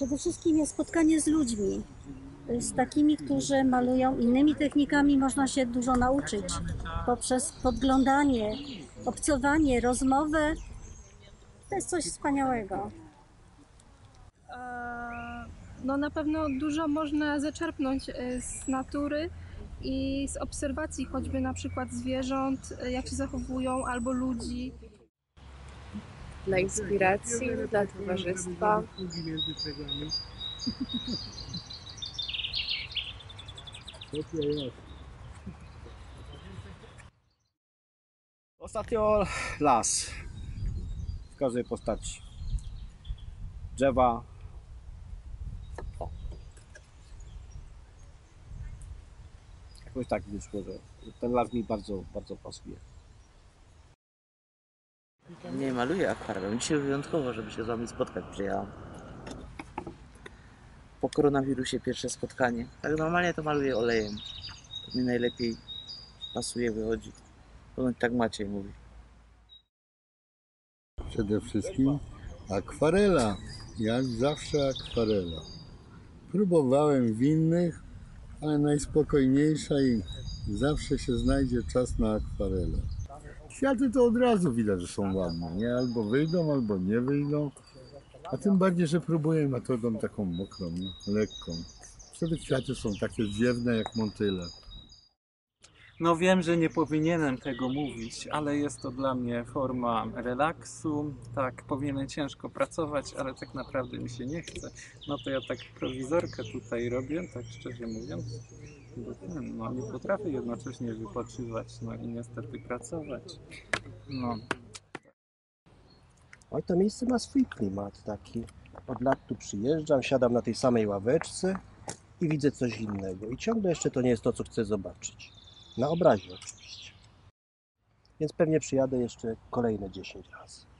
Przede wszystkim jest spotkanie z ludźmi, z takimi, którzy malują innymi technikami. Można się dużo nauczyć poprzez podglądanie, obcowanie, rozmowę. To jest coś wspaniałego. No na pewno dużo można zaczerpnąć z natury i z obserwacji choćby na przykład zwierząt, jak się zachowują, albo ludzi. Dla inspiracji, dla towarzystwa. Ostatnio las w każdej postaci. Drzewa. Jakoś tak wyszło, że ten las mi bardzo pasuje. Nie maluję akwarelem. Dzisiaj wyjątkowo, żeby się z wami spotkać, przyjechałam. Po koronawirusie pierwsze spotkanie. Tak normalnie to maluję olejem. To mi najlepiej pasuje, wychodzi. Ponoć tak Maciej mówi. Przede wszystkim akwarela. Jak zawsze akwarela. Próbowałem w innych, ale najspokojniejsza i zawsze się znajdzie czas na akwarelę. Kwiaty to od razu widać, że są ładne, nie? Albo wyjdą, albo nie wyjdą. A tym bardziej, że próbuję metodą taką mokrą, lekką. Wtedy kwiaty są takie dziwne jak motyle. No wiem, że nie powinienem tego mówić, ale jest to dla mnie forma relaksu. Tak, powinienem ciężko pracować, ale tak naprawdę mi się nie chce. No to ja tak prowizorkę tutaj robię, tak szczerze mówiąc. No nie potrafię jednocześnie wypoczywać, no i niestety pracować. No. Oj, to miejsce ma swój klimat taki. Od lat tu przyjeżdżam, siadam na tej samej ławeczce i widzę coś innego. I ciągle jeszcze to nie jest to, co chcę zobaczyć. Na obrazie oczywiście. Więc pewnie przyjadę jeszcze kolejne 10 razy.